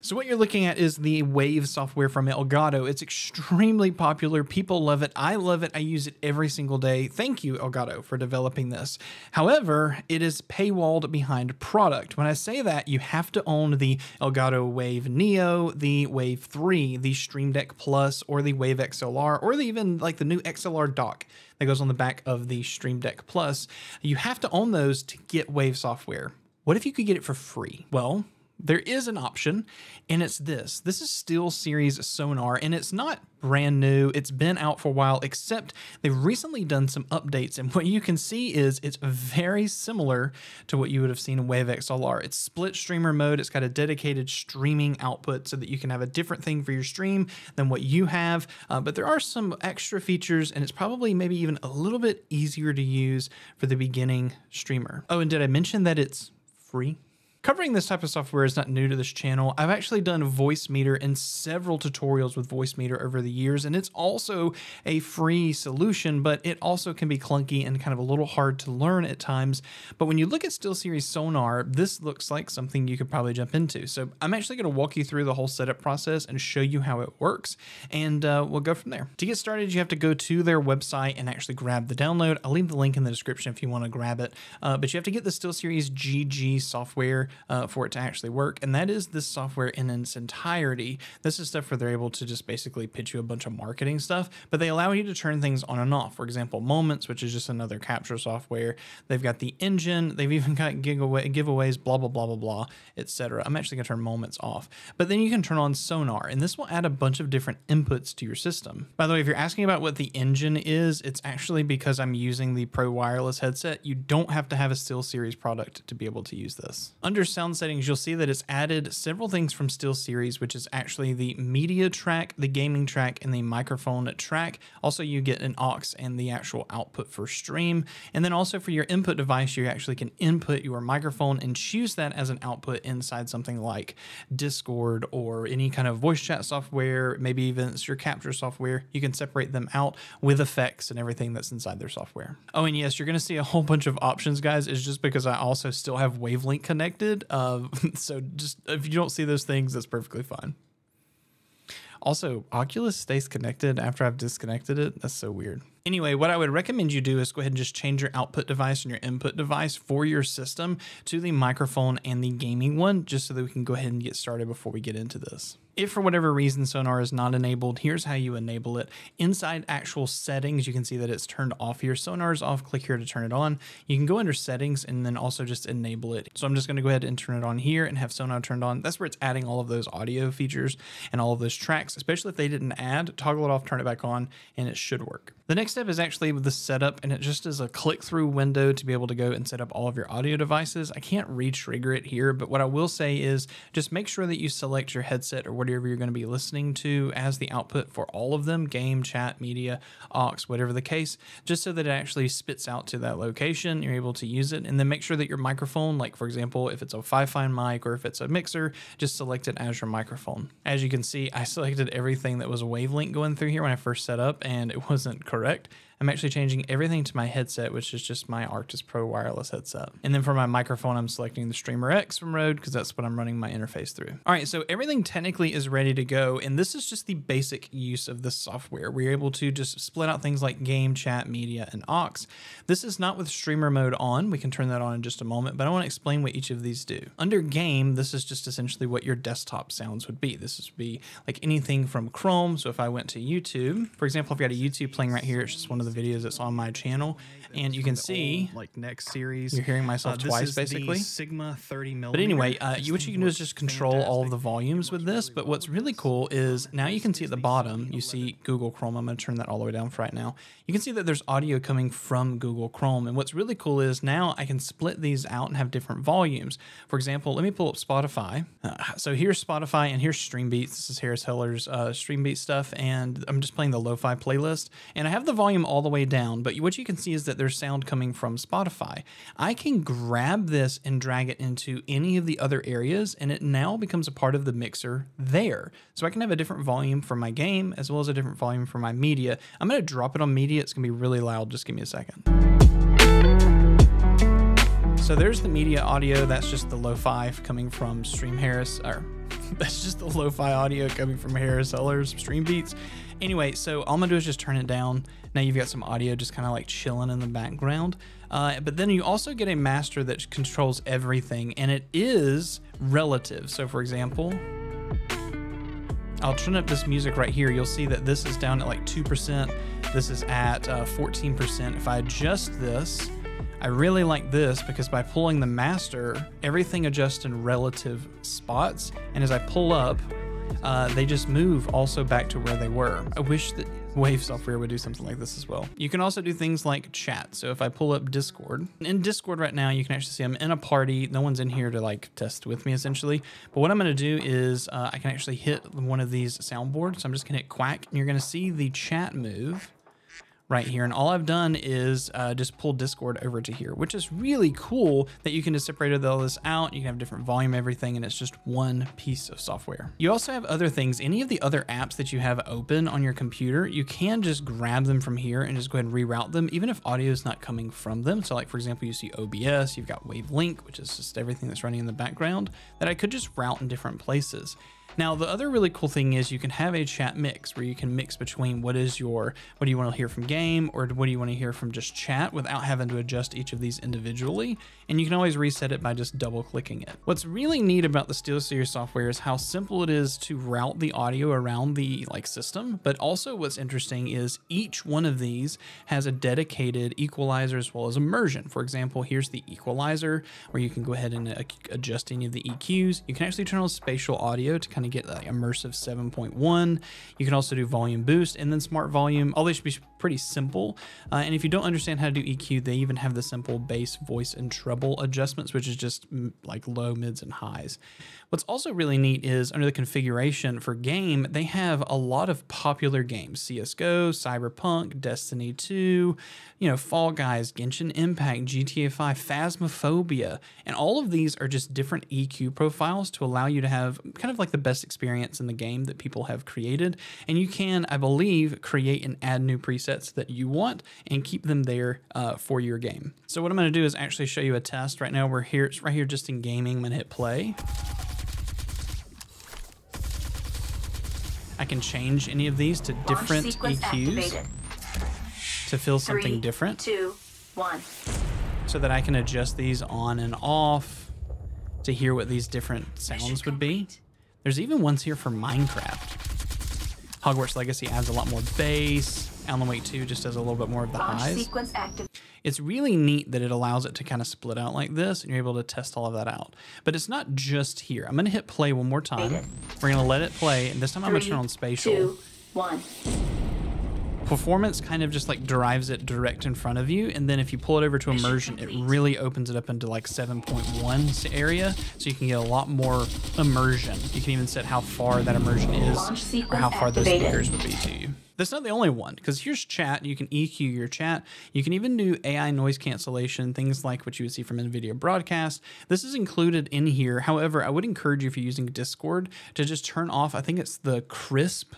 So what you're looking at is the Wave software from Elgato. It's extremely popular. People love it. I love it. I use it every single day. Thank you, Elgato, for developing this. However, it is paywalled behind product. When I say that, you have to own the Elgato Wave Neo, the Wave 3, the Stream Deck Plus, or the Wave XLR, or even like the new XLR dock that goes on the back of the Stream Deck Plus. You have to own those to get Wave software. What if you could get it for free? Well, there is an option, and it's this. This is SteelSeries Sonar, and it's not brand new. It's been out for a while, except they've recently done some updates, and what you can see is it's very similar to what you would have seen in Wave XLR. It's split streamer mode. It's got a dedicated streaming output so that you can have a different thing for your stream than what you have, but there are some extra features, and it's probably maybe even a little bit easier to use for the beginning streamer. Oh, and did I mention that it's free? Covering this type of software is not new to this channel. I've actually done Voice Meter and several tutorials with Voice Meter over the years, and it's also a free solution, but it also can be clunky and kind of a little hard to learn at times. But when you look at SteelSeries Sonar, this looks like something you could probably jump into. So I'm actually going to walk you through the whole setup process and show you how it works, and we'll go from there. To get started, you have to go to their website and actually grab the download. I'll leave the link in the description if you want to grab it, but you have to get the SteelSeries GG software for it to actually work. And that is this software in its entirety. This is stuff where they're able to just basically pitch you a bunch of marketing stuff, but they allow you to turn things on and off. For example, Moments, which is just another capture software. They've got the engine. They've even got giveaways, blah, blah, blah, blah, blah, etc. I'm actually gonna turn Moments off, but then you can turn on Sonar, and this will add a bunch of different inputs to your system. By the way, if you're asking about what the engine is, it's actually because I'm using the Pro Wireless headset. You don't have to have a SteelSeries product to be able to use this. Under sound settings, you'll see that it's added several things from SteelSeries, which is actually the media track, the gaming track, and the microphone track. Also, you get an aux and the actual output for stream. And then also for your input device, you actually can input your microphone and choose that as an output inside something like Discord or any kind of voice chat software, maybe even it's your capture software. You can separate them out with effects and everything that's inside their software. Oh, and yes, you're going to see a whole bunch of options, guys. It's just because I also still have Wavelink connected. So just if you don't see those things, that's perfectly fine. Also, Oculus stays connected after I've disconnected it. That's so weird. Anyway, what I would recommend you do is go ahead and just change your output device and your input device for your system to the microphone and the gaming one, just so that we can go ahead and get started before we get into this. If for whatever reason Sonar is not enabled, here's how you enable it. Inside actual settings, you can see that it's turned off here. Sonar is off, click here to turn it on. You can go under settings and then also just enable it. So I'm just gonna go ahead and turn it on here and have Sonar turned on. That's where it's adding all of those audio features and all of those tracks, especially if they didn't add, toggle it off, turn it back on, and it should work. The next step is actually the setup, and it just is a click-through window to be able to go and set up all of your audio devices. I can't re-trigger it here, but what I will say is just make sure that you select your headset or whatever you're going to be listening to as the output for all of them, game, chat, media, aux, whatever the case, just so that it actually spits out to that location, you're able to use it, and then make sure that your microphone, like for example, if it's a Fifine mic or if it's a mixer, just select it as your microphone. As you can see, I selected everything that was a Wavelink going through here when I first set up, and it wasn't correct. I'm actually changing everything to my headset, which is just my Arctis Pro wireless headset. And then for my microphone, I'm selecting the Streamer X from Rode because that's what I'm running my interface through. All right, so everything technically is ready to go. And this is just the basic use of the software. We're able to just split out things like game, chat, media, and aux. This is not with streamer mode on. We can turn that on in just a moment, but I want to explain what each of these do. Under game, this is just essentially what your desktop sounds would be. This would be like anything from Chrome. So if I went to YouTube, for example, if you got a YouTube playing right here, it's just one of the videos that's on my channel, and you can see like next series you're hearing myself twice basically Sigma 30mm. But anyway, what you can do is just control all of the volumes with this, but what's really cool is now you can see at the bottom you see Google Chrome. I'm going to turn that all the way down for right now. You can see that there's audio coming from Google Chrome, and what's really cool is now I can split these out and have different volumes. For example, let me pull up Spotify. So here's Spotify and here's Stream Beats. This is Harris Heller's Stream Beats stuff, and I'm just playing the lo-fi playlist, and I have the volume all the way down, but what you can see is that there's sound coming from Spotify. I can grab this and drag it into any of the other areas, and it now becomes a part of the mixer there. So I can have a different volume for my game as well as a different volume for my media. I'm going to drop it on media. It's going to be really loud. Just give me a second. So there's the media audio. That's just the lo-fi coming from that's just the lo-fi audio coming from Harris Eller's Stream Beats. Anyway, so all I'm gonna do is just turn it down. Now you've got some audio just kind of like chilling in the background. But then you also get a master that controls everything, and it is relative. So for example, I'll turn up this music right here. You'll see that this is down at like 2%. This is at 14%. If I adjust this, I really like this because by pulling the master, everything adjusts in relative spots. And as I pull up, they just move also back to where they were. I wish that Wave software would do something like this as well. You can also do things like chat. So if I pull up Discord, in Discord right now, you can actually see I'm in a party. No one's in here to like test with me essentially. But what I'm gonna do is I can actually hit one of these soundboards. So I'm just gonna hit quack, and you're gonna see the chat move right here. And all I've done is just pull Discord over to here, which is really cool that you can just separate all this out. You can have different volume, everything, and it's just one piece of software. You also have other things. Any of the other apps that you have open on your computer, you can just grab them from here and just go ahead and reroute them, even if audio is not coming from them. So like, for example, you see OBS, you've got Wavelink, which is just everything that's running in the background that I could just route in different places. Now, the other really cool thing is you can have a chat mix where you can mix between what do you want to hear from game or what do you want to hear from just chat without having to adjust each of these individually. And you can always reset it by just double clicking it. What's really neat about the SteelSeries software is how simple it is to route the audio around the like system. But also what's interesting is each one of these has a dedicated equalizer as well as immersion. For example, here's the equalizer where you can go ahead and adjust any of the EQs. You can actually turn on spatial audio to kind of get like immersive 7.1. You can also do volume boost and then smart volume. All these should be pretty simple. And if you don't understand how to do EQ, they even have the simple bass, voice, and treble adjustments, which is just like low, mids, and highs. What's also really neat is under the configuration for game, they have a lot of popular games: CSGO, Cyberpunk, Destiny 2, Fall Guys, Genshin Impact, GTA 5, Phasmophobia. And all of these are just different EQ profiles to allow you to have kind of like the best experience in the game that people have created. And you can, I believe, create and add new presets that you want and keep them there for your game. So what I'm gonna do is actually show you a test. Right now we're here, it's right here just in gaming. I'm gonna hit play. I can change any of these to different EQs to feel something different. 3, 2, 1. So that I can adjust these on and off to hear what these different sounds would be. There's even ones here for Minecraft. Hogwarts Legacy adds a lot more bass. Alan Wake 2 just does a little bit more of the highs. It's really neat that it allows it to kind of split out like this, and you're able to test all of that out. But it's not just here. I'm gonna hit play one more time. We're gonna let it play, and this time I'm gonna turn on spatial. 2, 1. Performance kind of just like drives it direct in front of you. And then if you pull it over to immersion, it really opens it up into like 7.1 area. So you can get a lot more immersion. You can even set how far that immersion is or how far those speakers would be to you. That's not the only one, because here's chat. You can EQ your chat. You can even do AI noise cancellation, things like what you would see from NVIDIA broadcast. This is included in here. However, I would encourage you, if you're using Discord, to just turn off, I think it's the crisp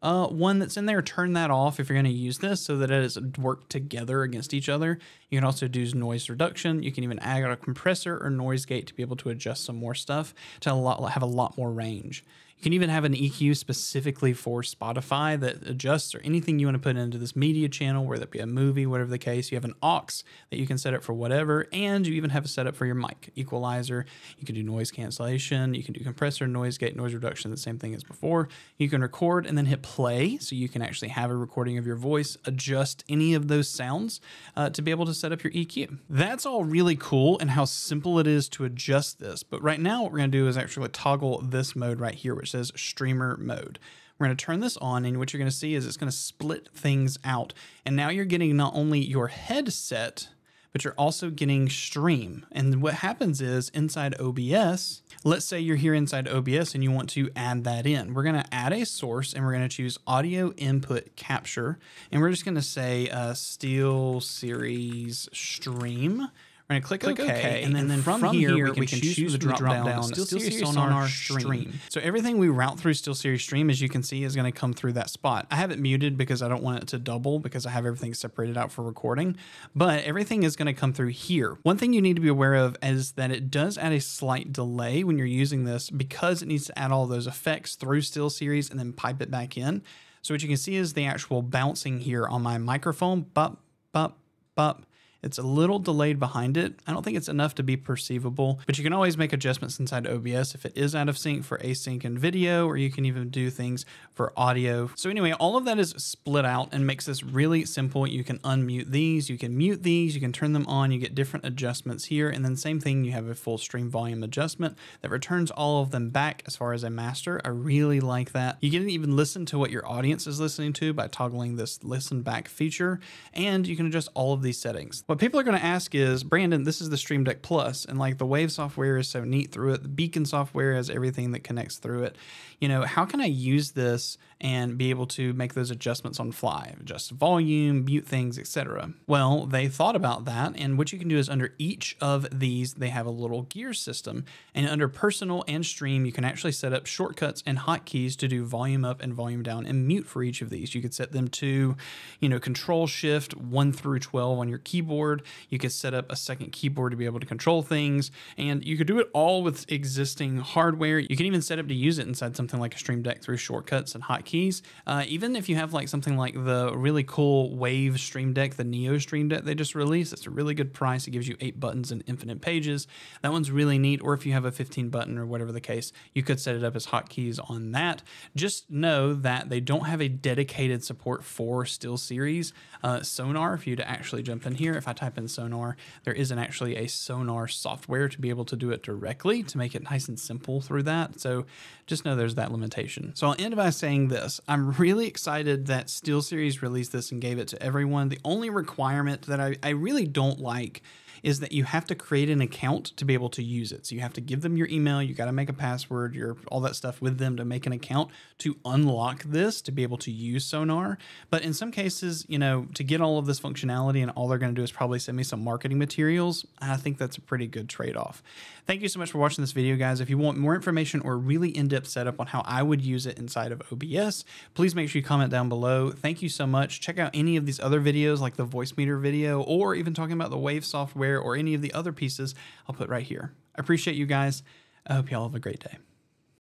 one that's in there. Turn that off if you're going to use this so that it doesn't work together against each other. You can also do noise reduction. You can even add a compressor or noise gate to be able to adjust some more stuff to have a lot more range. You can even have an EQ specifically for Spotify that adjusts, or anything you want to put into this media channel, whether it be a movie, whatever the case. You have an aux that you can set up for whatever, and you even have a setup for your mic, equalizer. You can do noise cancellation. You can do compressor, noise gate, noise reduction, the same thing as before. You can record and then hit play. So you can actually have a recording of your voice, adjust any of those sounds to be able to set up your EQ. That's all really cool and how simple it is to adjust this. But right now what we're going to do is actually toggle this mode right here, which says streamer mode. We're going to turn this on, and what you're going to see is it's going to split things out. And now you're getting not only your headset, but you're also getting stream. And what happens is inside OBS, let's say you're here inside OBS and you want to add that in. We're gonna add a source, and we're gonna choose audio input capture. And we're just gonna say SteelSeries stream. We're going to click OK, and then from here we can choose the drop down SteelSeries Sonar Stream. So everything we route through SteelSeries Stream, as you can see, is going to come through that spot. I have it muted because I don't want it to double because I have everything separated out for recording, but everything is going to come through here. One thing you need to be aware of is that it does add a slight delay when you're using this because it needs to add all those effects through SteelSeries and then pipe it back in. So what you can see is the actual bouncing here on my microphone, bop, bop, bop. It's a little delayed behind it. I don't think it's enough to be perceivable, but you can always make adjustments inside OBS if it is out of sync for async and video, or you can even do things for audio. So anyway, all of that is split out and makes this really simple. You can unmute these, you can mute these, you can turn them on, you get different adjustments here. And then same thing, you have a full stream volume adjustment that returns all of them back as far as a master. I really like that. You can even listen to what your audience is listening to by toggling this listen back feature, and you can adjust all of these settings. What people are going to ask is, Brandon, this is the Stream Deck Plus, and like the Wave software is so neat through it. The Beacon software has everything that connects through it. You know, how can I use this and be able to make those adjustments on fly, adjust volume, mute things, etc.? Well, they thought about that, and what you can do is under each of these, they have a little gear system, and under personal and stream, you can actually set up shortcuts and hotkeys to do volume up and volume down and mute for each of these. You could set them to, you know, Control Shift 1 through 12 on your keyboard. You could set up a second keyboard to be able to control things, and you could do it all with existing hardware. You can even set up to use it inside something like a Stream Deck through shortcuts and hotkeys. Even if you have like something like the really cool Wave Stream Deck, the Neo Stream Deck they just released, it's a really good price. It gives you 8 buttons and infinite pages. That one's really neat. Or if you have a 15 button or whatever the case, you could set it up as hotkeys on that. Just know that they don't have a dedicated support for SteelSeries Sonar. If you'd actually jump in here, if I type in Sonar, there isn't actually a Sonar software to be able to do it directly to make it nice and simple through that. So just know there's that limitation. So I'll end by saying this. I'm really excited that SteelSeries released this and gave it to everyone. The only requirement that I really don't like is that you have to create an account to be able to use it. So you have to give them your email, you got to make a password, your all that stuff with them to make an account to unlock this, to be able to use Sonar. But in some cases, you know, to get all of this functionality, and all they're going to do is probably send me some marketing materials, I think that's a pretty good trade-off. Thank you so much for watching this video, guys. If you want more information or really in-depth setup on how I would use it inside of OBS, please make sure you comment down below. Thank you so much. Check out any of these other videos like the Voice Meter video, or even talking about the Wave software, or any of the other pieces I'll put right here. I appreciate you guys. I hope y'all have a great day.